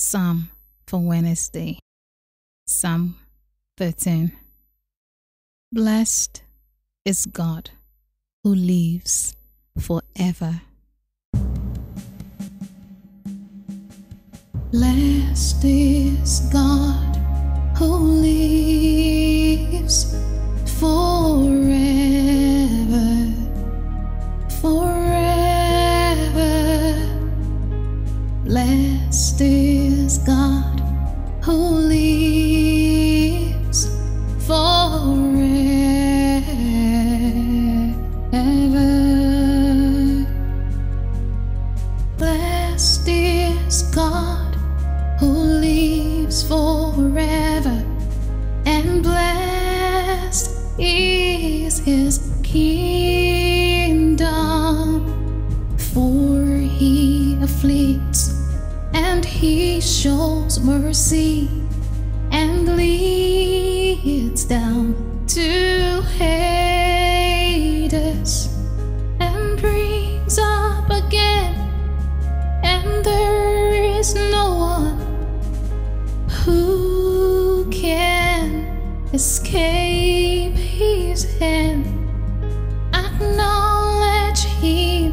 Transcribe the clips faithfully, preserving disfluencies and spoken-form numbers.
Psalm for Wednesday, Psalm thirteen. Blessed is God who lives forever. Blessed is God who lives forever, forever. Blessed is God who lives forever. Blessed is God who lives forever, and blessed is his kingdom. For he afflicts, and he shows mercy, and leads them to Hades, and brings up again, and there is no one who can escape his hand. Acknowledge him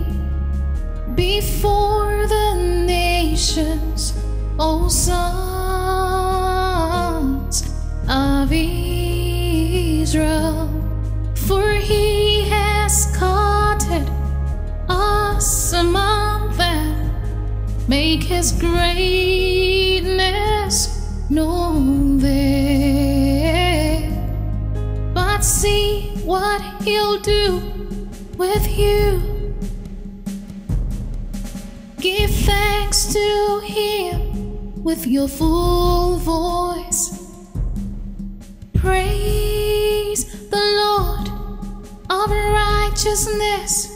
before the nations, O sons of Israel. For he has scattered us among them, make his greatness known there. But see what he'll do with you. Give thanks to him with your full voice. Praise the Lord of righteousness,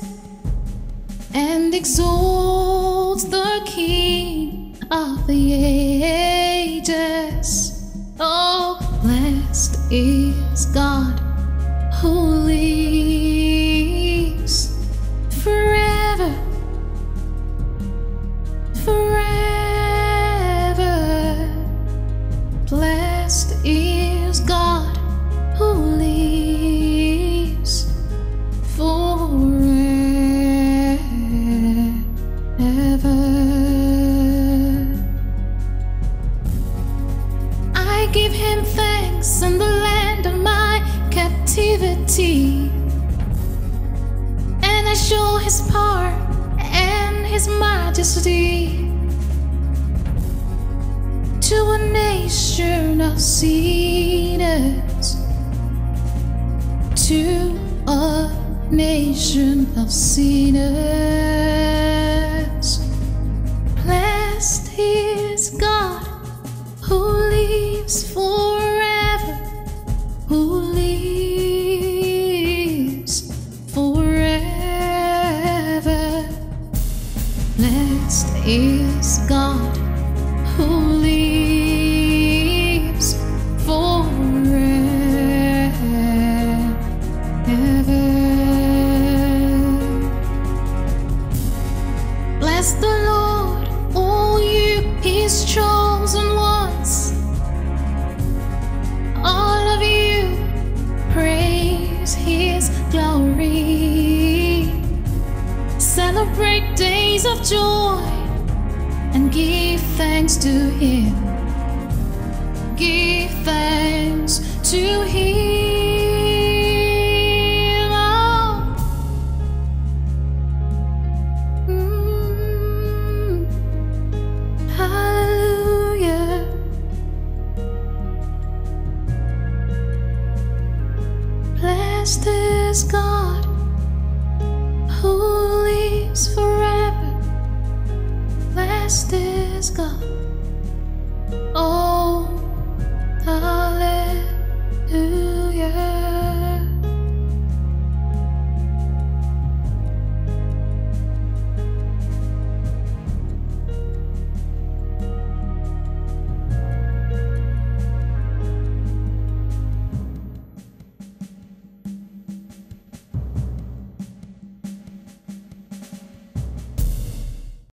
and exalt the King of the ages. Oh, blessed is God who lives forever, forever. Blessed is God who lives forever. I give him thanks in the land of my captivity, and I show his power and his majesty to a nation of sinners, to a nation of sinners. Blessed is God who forever, who lives forever. Blessed is God who lives forever. Bless the Lord, all you his chosen ones, all of you, praise his glory. Celebrate days of joy and give thanks to him. Give thanks to him. Oh. Mm. Hallelujah. Blessed is God who lives forever. Blessed is God.